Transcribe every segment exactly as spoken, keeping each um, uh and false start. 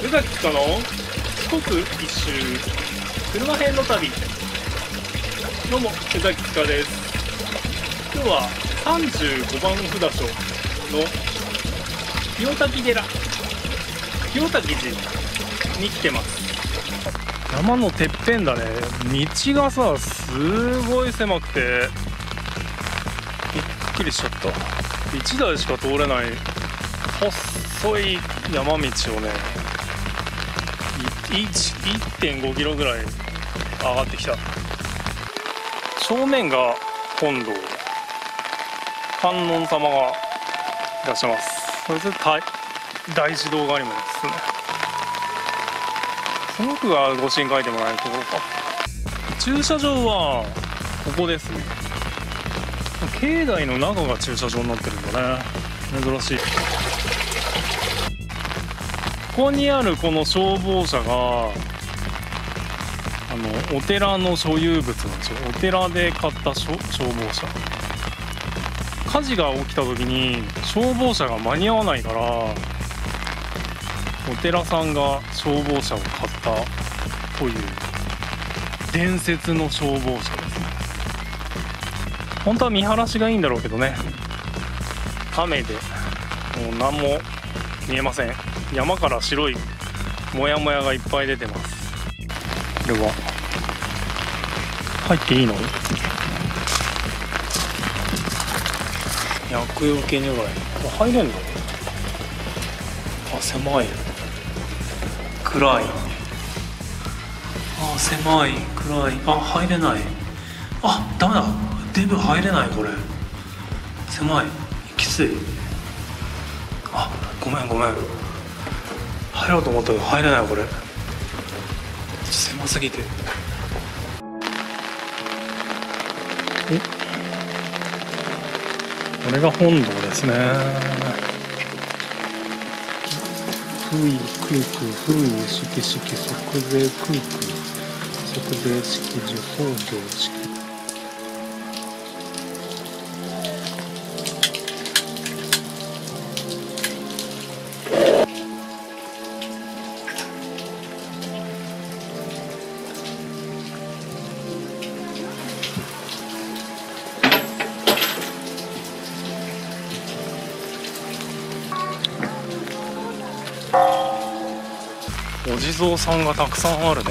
宇垣との四国一周車編の旅。どうも宇垣塚です。今日はさんじゅうごばん札所の清滝寺、清滝寺に来てます。山のてっぺんだね。道がさすごい狭くてびっくりしちゃった。いちだいしか通れない細い山道をね いってんごキロぐらい上がってきた。正面が本堂、観音様がいらっしゃいます。それで大師堂がありますね。その奥が御神書いてもらえるところか。駐車場はここですね。境内の中が駐車場になってるんだね。珍しい。ここにあるこの消防車があのお寺の所有物なんですよ。お寺で買った消防車。火事が起きた時に消防車が間に合わないからお寺さんが消防車を買ったという伝説の消防車ですね。本当は見晴らしがいいんだろうけどね、雨でもう何も見えません。山から白いモヤモヤがいっぱい出てます。これは入っていいの？厄除け如来、入れんの？あ、狭い、暗い、あ、狭い、暗い、あ、入れない、あ、ダメだ、デブ入れない、これ狭い、きつい、あ、ごめんごめん、入ろうと思ったけど入れない、これ狭すぎて。これが本堂ですね。ふいくいくふいしきしき即税くいく即税式受報道式。お地蔵さんがたくさんあるね。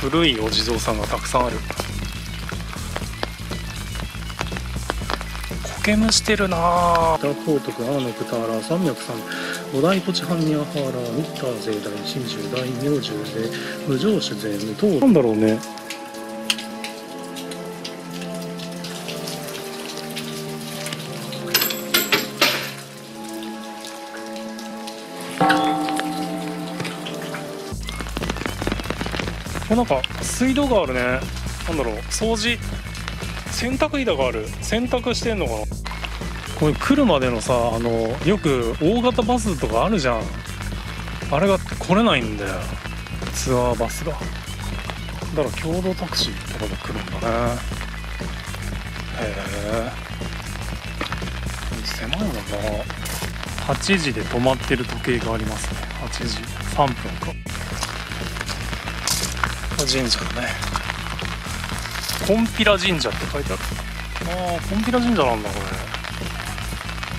古いお地蔵さんがたくさんある。苔むしてるなあ。ダコートクアーノクターラー三百三五大ポチハンニアハーラーミッター税大真珠大明寿税無常主税無等。なんだろうね。なんか水道があるね。なんだろう、掃除、洗濯板がある。洗濯してんのかな。これ来るまでのさ、あのよく大型バスとかあるじゃん。あれが来れないんだよ、ツアーバスが。だから共同タクシーとかで来るんだね。へえ、狭いのかな。はちじで止まってる時計がありますね。はちじさんぷんか。神社だね。こんぴら神社って書いてある。ああ、こんぴら神社なんだこ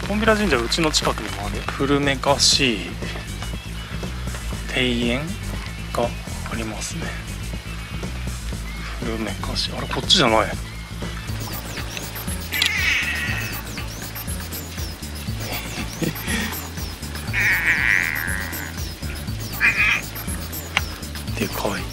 れ。こんぴら神社うちの近くにもある。古めかしい庭園がありますね。古めかしい。あれこっちじゃない。でかい。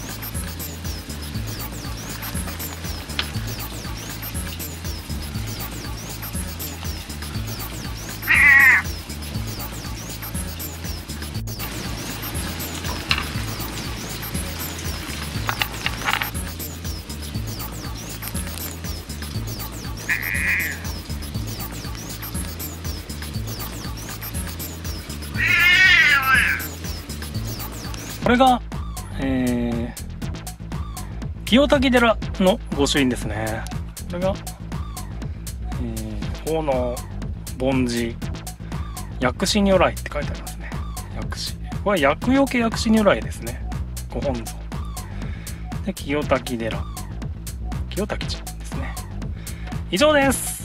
これが、えー、清滝寺の御朱印ですね。これが、えー、奉納、梵字、薬師如来って書いてありますね。薬師は薬よけ薬師如来ですね。ご本尊で清滝寺、清滝寺ですね。以上です。